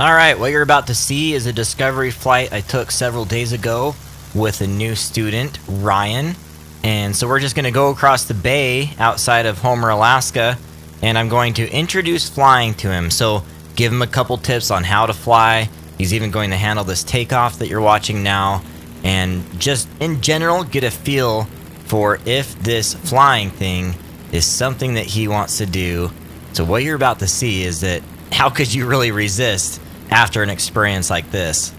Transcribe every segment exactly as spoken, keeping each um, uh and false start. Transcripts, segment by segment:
Alright, what you're about to see is a discovery flight I took several days ago with a new student, Ryan. And so we're just going to go across the bay outside of Homer, Alaska, and I'm going to introduce flying to him. So give him a couple tips on how to fly. He's even going to handle this takeoff that you're watching now. And just in general, get a feel for if this flying thing is something that he wants to do. So what you're about to see is that how could you really resist after an experience like this?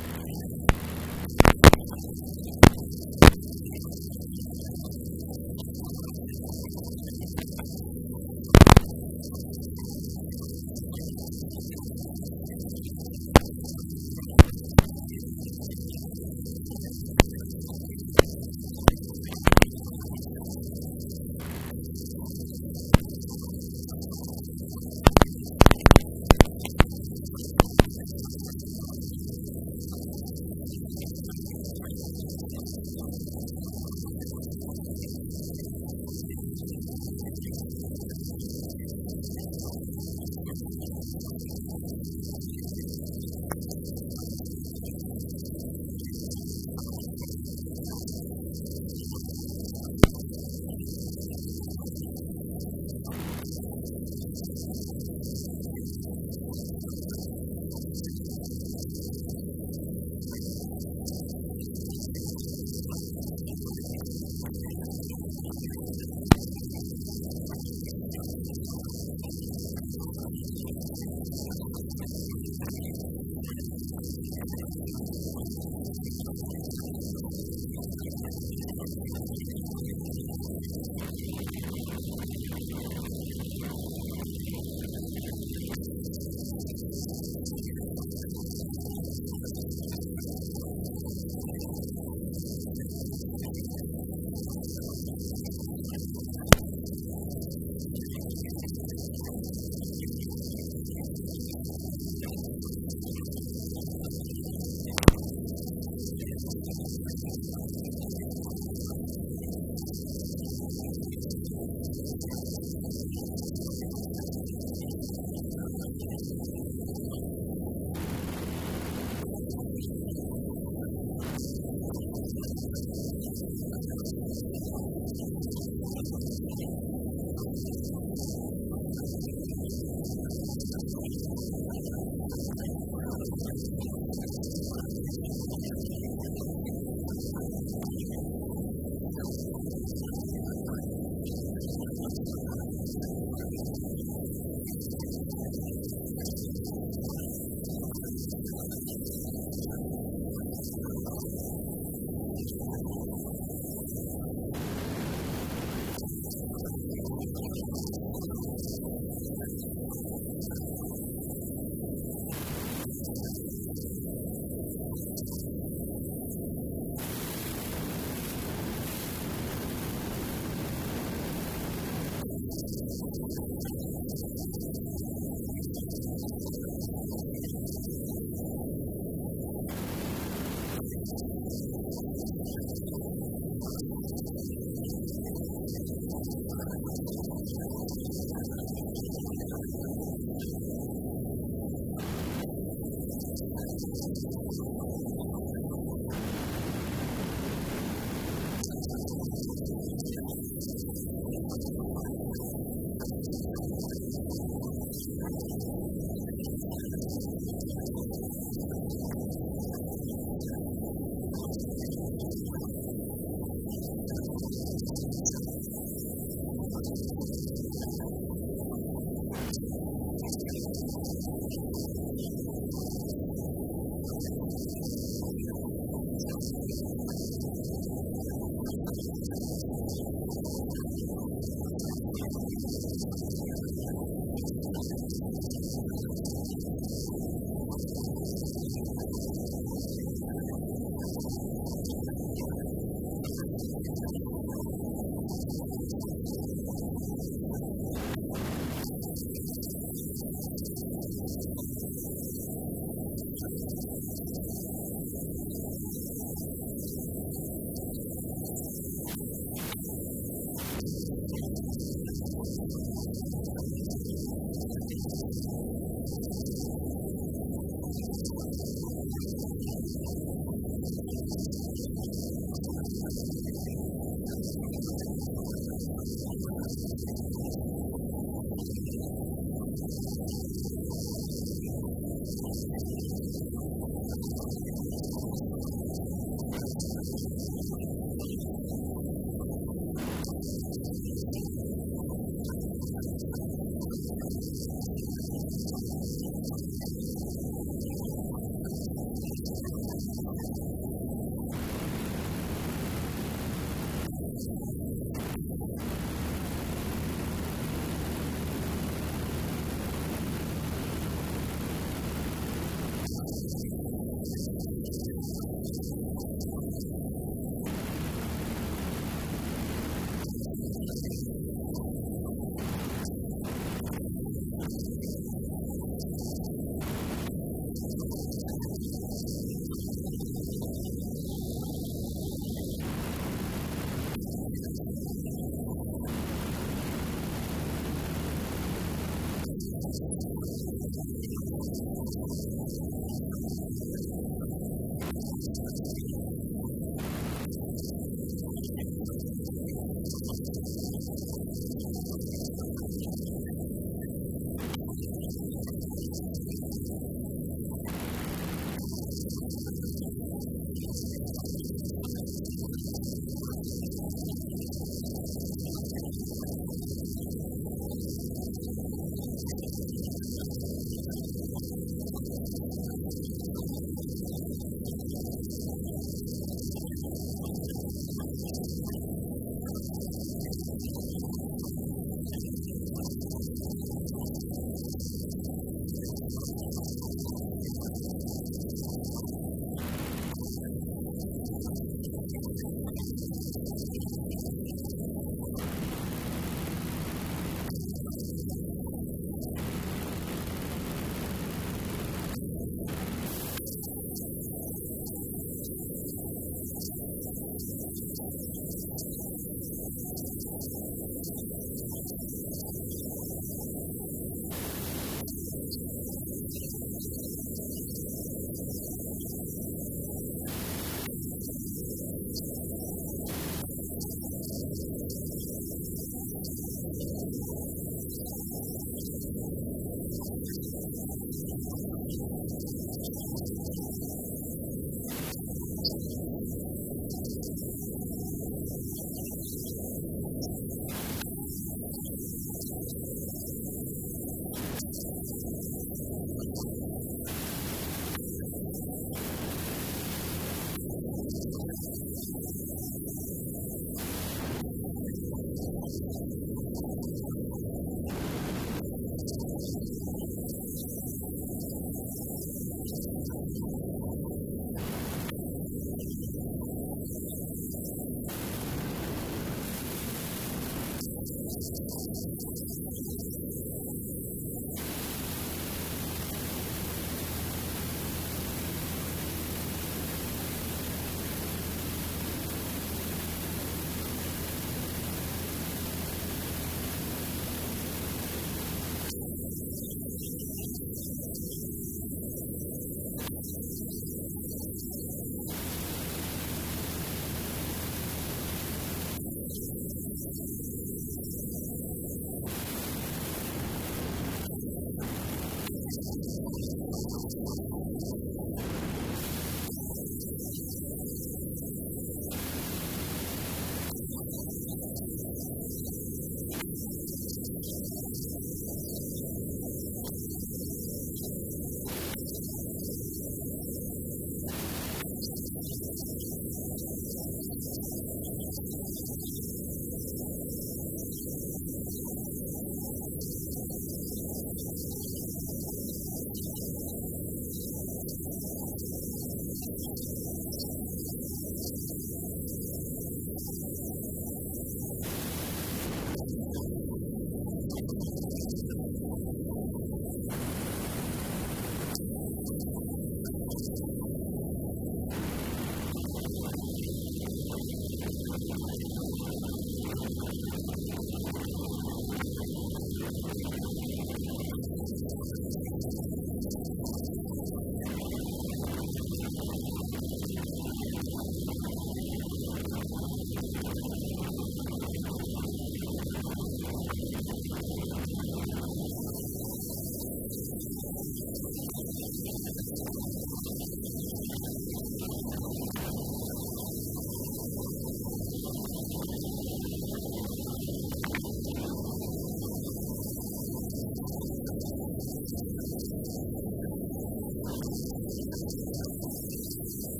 Thank you.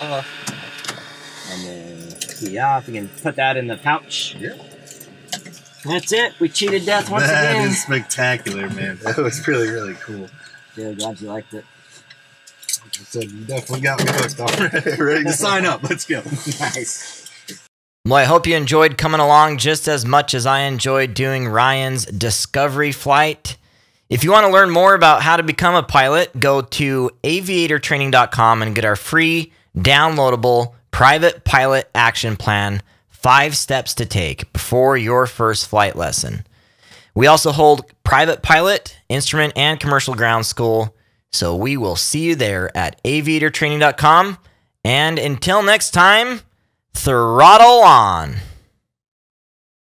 Uh, and then key off. We can put that in the pouch. Yeah. That's it. We cheated death once that again. That is spectacular, man. That was really, really cool. Yeah, glad you liked it. So you definitely got me hooked already. Ready to sign up. Let's go. Nice. Well, I hope you enjoyed coming along just as much as I enjoyed doing Ryan's discovery flight. If you want to learn more about how to become a pilot, go to aviator training dot com and get our free downloadable private pilot action plan, five steps to take before your first flight lesson. We also hold private pilot, instrument, and commercial ground school, so we will see you there at aviator training dot com. And until next time, throttle on.